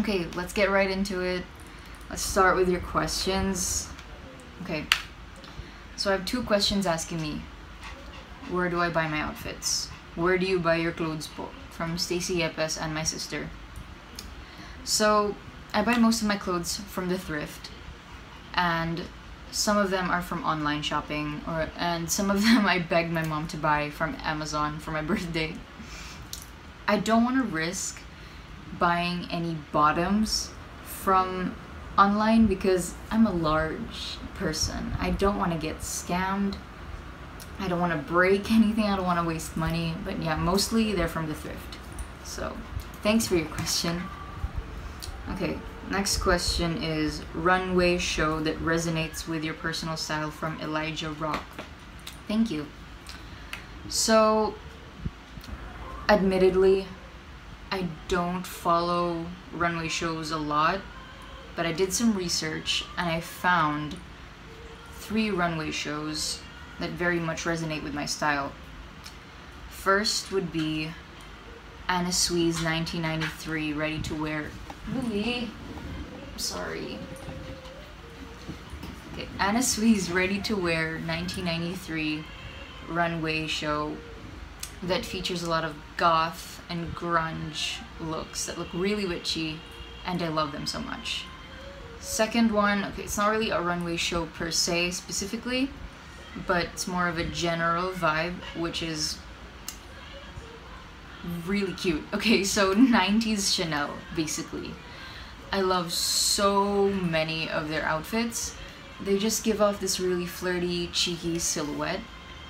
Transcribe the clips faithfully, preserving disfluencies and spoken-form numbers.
Okay, let's get right into it. Let's start with your questions. Okay, so I have two questions asking me, where do I buy my outfits? Where do you buy your clothes po? From Stacy Eppes and my sister. So I buy most of my clothes from the thrift, and some of them are from online shopping, or and some of them I begged my mom to buy from Amazon for my birthday. I don't want to risk buying any bottoms from online because I'm a large person. I don't want to get scammed. I don't want to break anything. I don't want to waste money. But yeah, mostly they're from the thrift. So thanks for your question. Okay, next question is runway show that resonates with your personal style from Elijah Rock. Thank you. So admittedly, I don't follow runway shows a lot, but I did some research and I found three runway shows that very much resonate with my style. First would be Anna Sui's nineteen ninety-three Ready to Wear. Really? I'm sorry. Okay, Anna Sui's Ready to Wear nineteen ninety-three runway show that features a lot of goth and grunge looks that look really witchy, and I love them so much. Second one, okay, it's not really a runway show per se specifically, but it's more of a general vibe, which is really cute. Okay, so nineties Chanel, basically. I love so many of their outfits. They just give off this really flirty, cheeky silhouette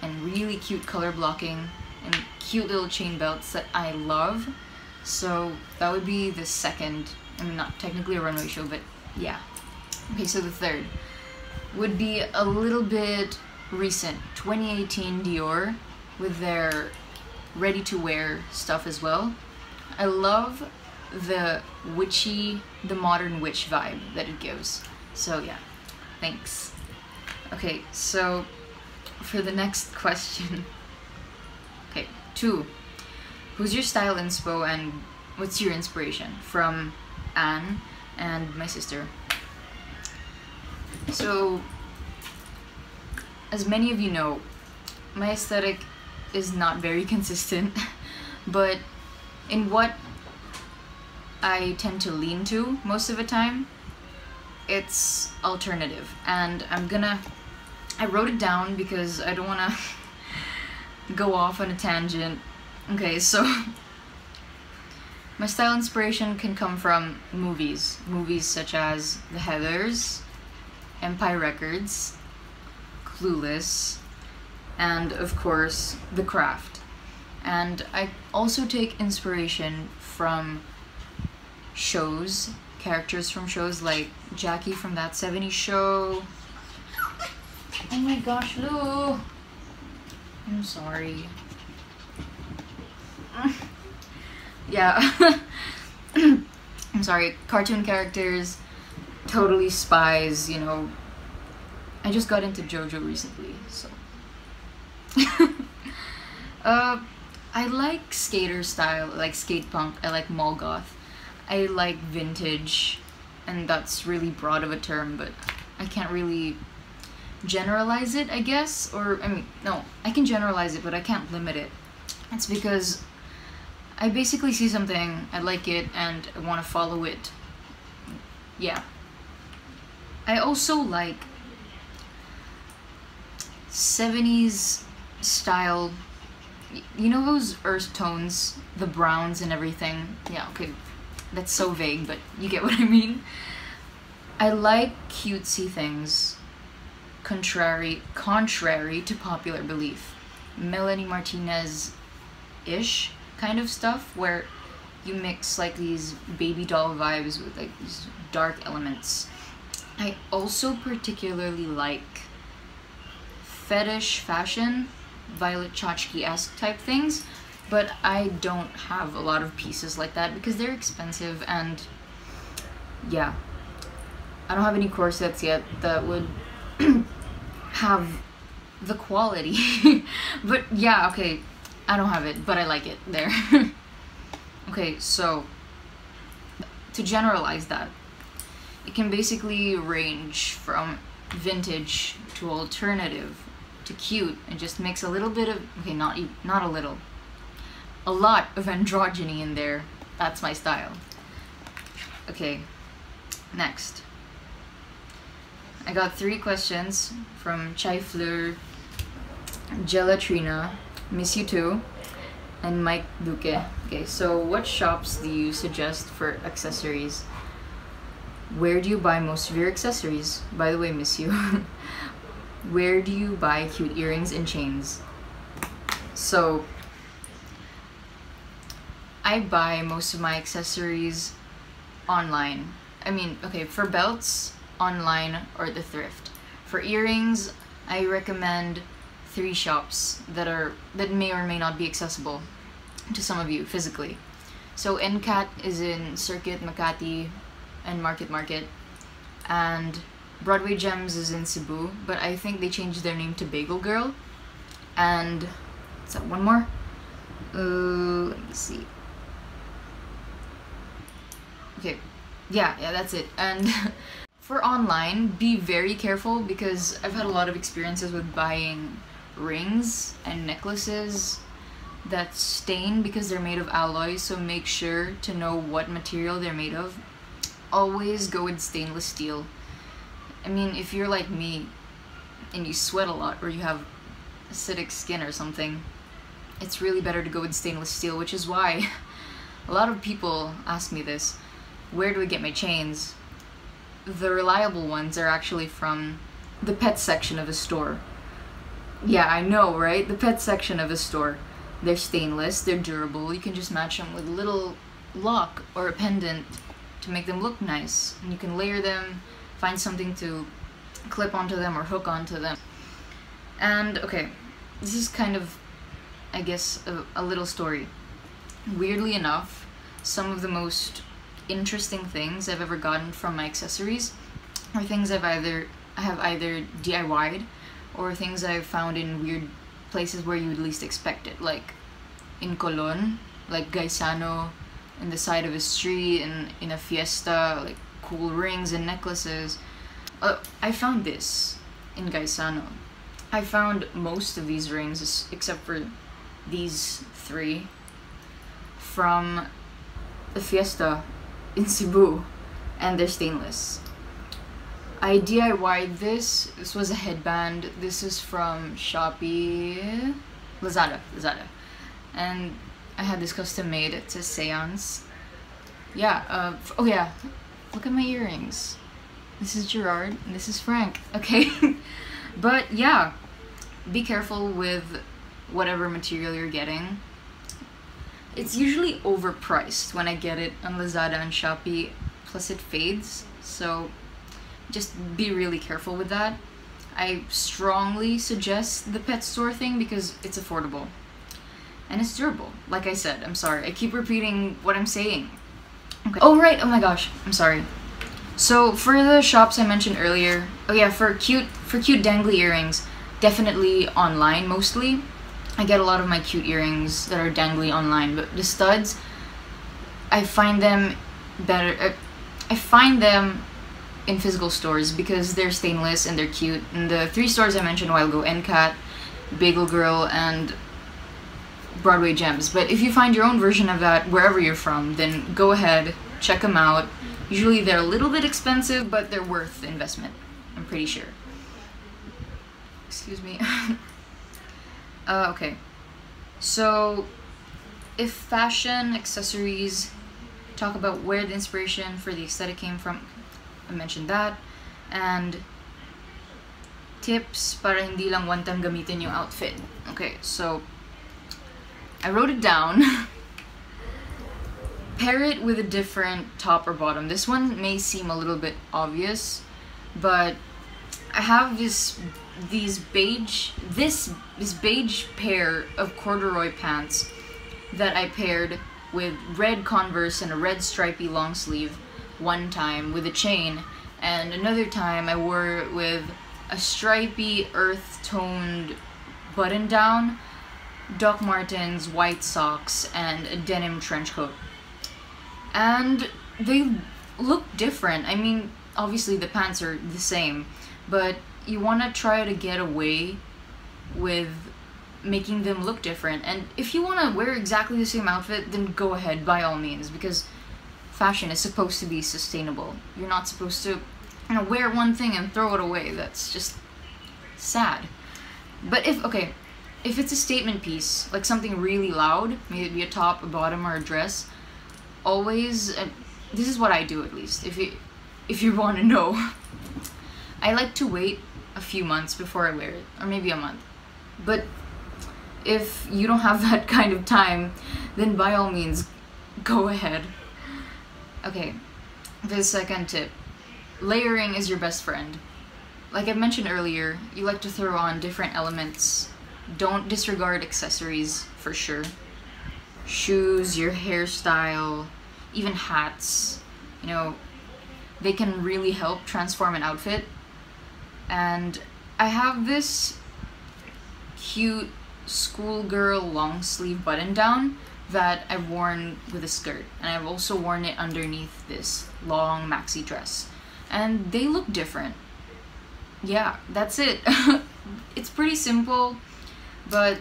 and really cute color blocking and cute little chain belts that I love. So that would be the second. I mean, not technically a runway show, but yeah. Okay, so the third would be a little bit recent, twenty eighteen Dior with their ready to wear stuff as well. I love the witchy, the modern witch vibe that it gives. So yeah, thanks. Okay, so for the next question, okay, two, who's your style inspo and what's your inspiration? From Anne and my sister. So as many of you know, my aesthetic is not very consistent, but in what I tend to lean to most of the time, it's alternative. And I'm gonna, I wrote it down because I don't wanna go off on a tangent. Okay, so my style inspiration can come from movies. Movies such as The Heathers, Empire Records, Clueless, and of course The Craft. And I also take inspiration from shows, characters from shows like Jackie from That seventies Show. Oh my gosh, Lou! I'm sorry. Yeah. I'm sorry. Cartoon characters, Totally Spies, you know. I just got into JoJo recently, so. uh, I like skater style, I like skate punk, I like mall goth, I like vintage, and that's really broad of a term, but I can't really generalize it, I guess, or, I mean, no, I can generalize it, but I can't limit it. It's because I basically see something, I like it, and I want to follow it. Yeah. I also like seventies style, you know, those earth tones, the browns and everything. Yeah, okay, that's so vague, but you get what I mean. I like cutesy things, contrary contrary to popular belief, Melanie Martinez-ish kind of stuff, where you mix like these baby doll vibes with like these dark elements. I also particularly like fetish fashion, Violet Chachki-esque type things, but I don't have a lot of pieces like that because they're expensive, and yeah, I don't have any corsets yet that would have the quality. But yeah, okay, I don't have it, but I like it there. Okay, so to generalize that. It can basically range from vintage to alternative to cute and just makes a little bit of, okay, not not a little, a lot of androgyny in there. That's my style. Okay, next. I got three questions from Chai Fleur Gelatrino, Miss You Too, and Mike Duque. Okay, so what shops do you suggest for accessories? Where do you buy most of your accessories? By the way, miss you. Where do you buy cute earrings and chains? So, I buy most of my accessories online. I mean, okay, for belts, online or the thrift. For earrings, I recommend three shops that are that may or may not be accessible to some of you physically. So N C A T is in Circuit Makati and Market Market, and Broadway Gems is in Cebu, but I think they changed their name to Bagel Girl. And is that one more? Uh, let me see. Okay, yeah, yeah, that's it. And for online, be very careful, because I've had a lot of experiences with buying rings and necklaces that stain because they're made of alloy, so make sure to know what material they're made of. Always go with stainless steel. I mean, if you're like me and you sweat a lot or you have acidic skin or something, it's really better to go with stainless steel, which is why a lot of people ask me this. Where do I get my chains? The reliable ones are actually from the pet section of a store. Yeah, I know, right? The pet section of a store. They're stainless, they're durable, you can just match them with a little lock or a pendant to make them look nice. And you can layer them, find something to clip onto them or hook onto them. And, okay, this is kind of, I guess, a, a little story. Weirdly enough, some of the most interesting things I've ever gotten from my accessories are things I've either, I have either D I Y'd or things I've found in weird places where you would least expect it, like in Colón, like Gaisano, in the side of a street, and in a fiesta, like cool rings and necklaces. Uh, I found this in Gaisano. I found most of these rings, except for these three, from the fiesta in Cebu, and they're stainless. I D I Y'd this. This was a headband. This is from Shopee, Lazada, Lazada. And I had this custom made. It says Seance. Yeah, uh, oh yeah. Look at my earrings. This is Gerard, and this is Frank, okay? But yeah, be careful with whatever material you're getting. It's usually overpriced when I get it on Lazada and Shopee, plus it fades, so just be really careful with that. I strongly suggest the pet store thing because it's affordable and it's durable. Like I said, I'm sorry, I keep repeating what I'm saying. Okay. Oh right, oh my gosh, I'm sorry. So for the shops I mentioned earlier, oh yeah, for cute, for cute dangly earrings, definitely online mostly. I get a lot of my cute earrings that are dangly online, but the studs, I find them better, uh, I find them in physical stores because they're stainless and they're cute. And the three stores I mentioned a while ago, N C A T, Bagel Girl, and Broadway Gems. But if you find your own version of that wherever you're from, then go ahead, check them out. Usually they're a little bit expensive, but they're worth the investment, I'm pretty sure. Excuse me. Uh, okay, so if fashion, accessories, talk about where the inspiration for the aesthetic came from, I mentioned that, and tips para hindi lang one time gamitin yung outfit. Okay, so I wrote it down. Pair it with a different top or bottom. This one may seem a little bit obvious, but I have this these beige this this beige pair of corduroy pants that I paired with red Converse and a red stripy long sleeve one time with a chain, and another time I wore it with a stripy earth-toned button-down, Doc Martens, white socks, and a denim trench coat. And they look different. I mean, obviously the pants are the same, but you want to try to get away with making them look different. And if you want to wear exactly the same outfit, then go ahead, by all means, because fashion is supposed to be sustainable. You're not supposed to, you know, wear one thing and throw it away. That's just sad. But if, okay, if it's a statement piece, like something really loud, maybe a top, a bottom, or a dress, always, uh, this is what I do at least, if you, if you want to know. I like to wait a few months before I wear it, or maybe a month. But if you don't have that kind of time, then by all means, go ahead. Okay, the second tip. Layering is your best friend. Like I mentioned earlier, you like to throw on different elements. Don't disregard accessories, for sure. Shoes, your hairstyle, even hats, you know, they can really help transform an outfit. And I have this cute schoolgirl long sleeve button down that I've worn with a skirt, and I've also worn it underneath this long maxi dress, and they look different. Yeah, that's it. It's pretty simple, but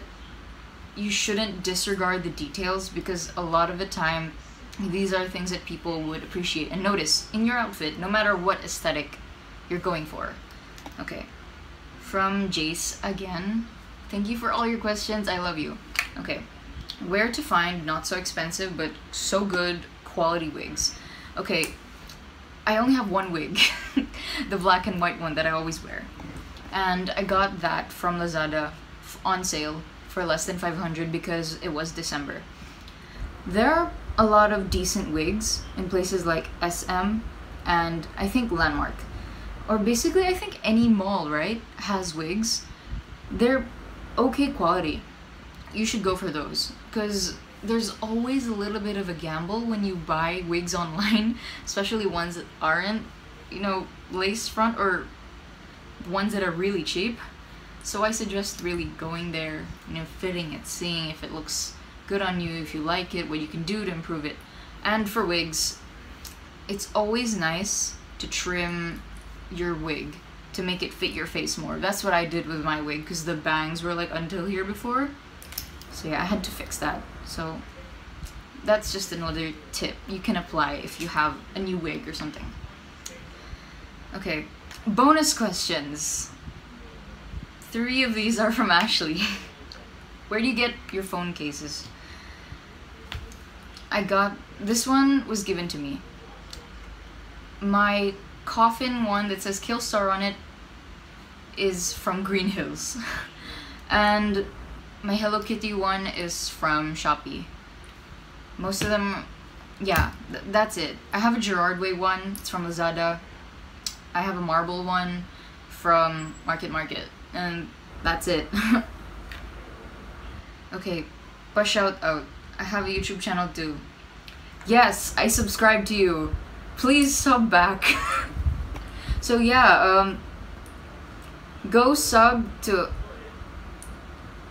you shouldn't disregard the details, because a lot of the time these are things that people would appreciate and notice in your outfit, no matter what aesthetic you're going for. Okay, from Jace again. Thank you for all your questions. I love you. Okay, where to find not so expensive but so good quality wigs. Okay, I only have one wig, the black and white one that I always wear, and I got that from Lazada on sale for less than five hundred because it was December. There are a lot of decent wigs in places like S M and I think Landmark, or basically I think any mall, right, has wigs. They're okay quality. You should go for those, because there's always a little bit of a gamble when you buy wigs online, especially ones that aren't, you know, lace front, or ones that are really cheap. So I suggest really going there, you know, fitting it, seeing if it looks good on you, if you like it, what you can do to improve it. And for wigs, it's always nice to trim your wig to make it fit your face more. That's what I did with my wig, because the bangs were like until here before. So yeah, I had to fix that. So that's just another tip you can apply if you have a new wig or something. Okay, bonus questions. Three of these are from Ashley. Where do you get your phone cases? I got, this one was given to me. My coffin one that says Killstar on it is from Green Hills. And my Hello Kitty one is from Shopee. Most of them, yeah, th that's it. I have a Gerard Way one, it's from Lazada. I have a marble one from Market Market, and that's it. Okay, but shout out, I have a YouTube channel too. Yes, I subscribe to you. Please sub back. So yeah, um, go sub to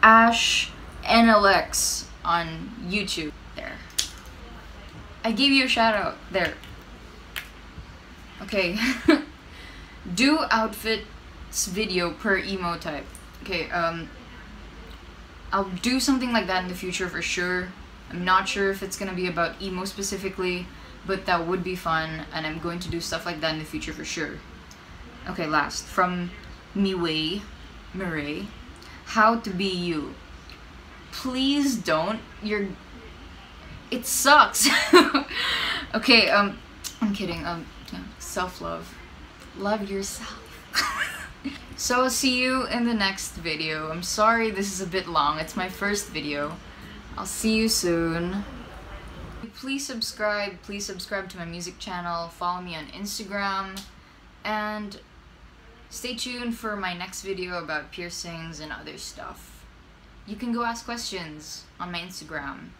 AshNLX on YouTube. There, I gave you a shout out there. Okay. Do outfits video per emo type. Okay, um, I'll do something like that in the future for sure. I'm not sure if it's gonna be about emo specifically, but that would be fun, and I'm going to do stuff like that in the future for sure. Okay, last, from Miwei Murray. How to be you. Please don't. You're... It sucks! Okay, um, I'm kidding. Um, yeah, self-love. Love yourself. So, see you in the next video. I'm sorry this is a bit long. It's my first video. I'll see you soon. Please subscribe. Please subscribe to my music channel. Follow me on Instagram. And stay tuned for my next video about piercings and other stuff. You can go ask questions on my Instagram,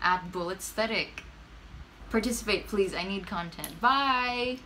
at bulletsthetic. Participate, please. I need content. Bye!